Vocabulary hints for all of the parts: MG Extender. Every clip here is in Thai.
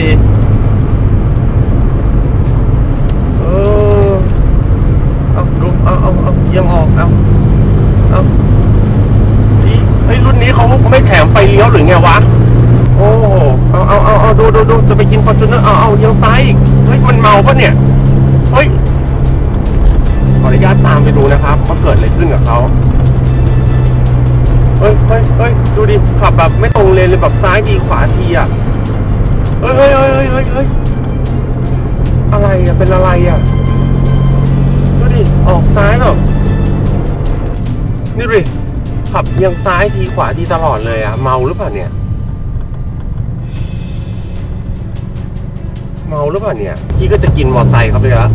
MG เออเอาดูเอาเยี่ยมออกเอาไอ้รุ่นนี้เขาไม่แถมไฟเลี้ยวหรือไงวะโอ้เอาดูจะไปกินฟอร์จูเนอร์เอาเลี้ยวซ้ายเฮ้ยมันเมาปะเนี่ยเฮ้ยขออนุญาตตามไปดูนะครับว่าเกิดอะไรขึ้นกับเขาเฮ้ยดูดิขับแบบไม่ตรงเลนเลยแบบซ้ายทีขวาทีอ่ะเฮ้ยอะไรอ่ะเป็นอะไรอ่ะดูดิออกซ้ายแบบนี่ดิขับเอียงซ้ายทีขวาทีตลอดเลยอ่ะเมาหรือเปล่าเนี่ยพี่ก็จะกินมอไซค์ครับเลยอ่ะ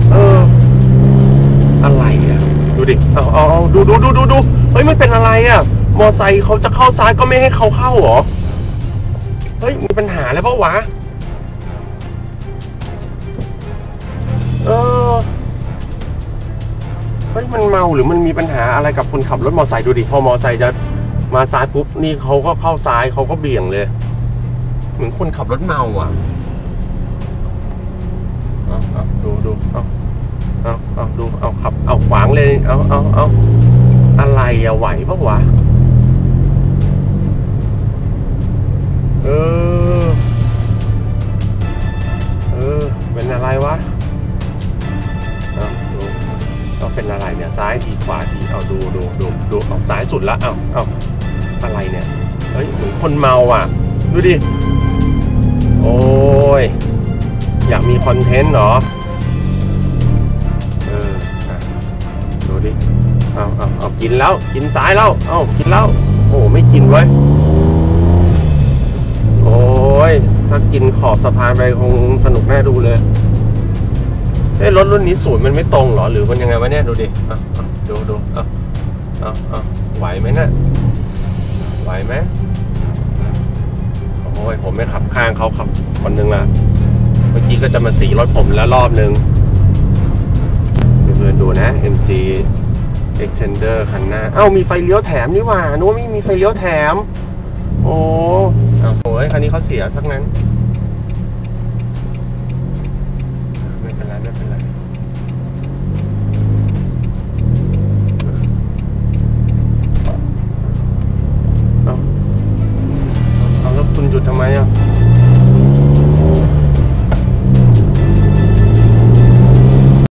อะไรอ่ะดูดิเอาดูเฮ้ยมันเป็นอะไรอ่ะมอไซค์เขาจะเข้าซ้ายก็ไม่ให้เขาเข้าหรอเฮ้ยมีปัญหาแล้วเปล่าวะเฮ้ยมันเมาหรือมันมีปัญหาอะไรกับคนขับรถมอไซค์ดูดิพอมอไซค์จะมาซ้ายปุ๊บนี่เขาก็เข้าซ้ายเขาก็เบี่ยงเลยเหมือนคนขับรถเมาอ่ะดูเอาดูเอาขับเอาขวางเลยเอาอะไรอะไหวปะวะเป็นอะไรวะต้องเป็นอะไรเนี่ยซ้ายทีขวาทีเอาดูออกซ้ายสุดละเอาอะไรเนี่ยเฮ้ยเหมือนคนเมาอ่ะดูดิโอ้ยอยากมีคอนเทนต์เหรอดูดิเอากินแล้วกินซ้ายแล้วเอากินแล้วโอ้ไม่กินไว้โอ้ยถ้ากินขอบสะพานไปคงสนุกแน่ดูเลยเฮ้ยรถรุ่นนี้ศูนย์มันไม่ตรงเหรอหรือมันยังไงวะเนี่ยดูดิดูเอาไหวไหมนะไหวไหมโอ้ยผมไม่ขับข้างเขาขับคนนึงละเมื่อกี้ก็จะมาสีรถผมแล้วรอบนึงเพื่อนๆดูนะ MG Extender คันหน้ามีไฟเลี้ยวแถมนี่หว่านึกว่าไม่มีไฟเลี้ยวแถมโอ้โหคันนี้เขาเสียสักนั้น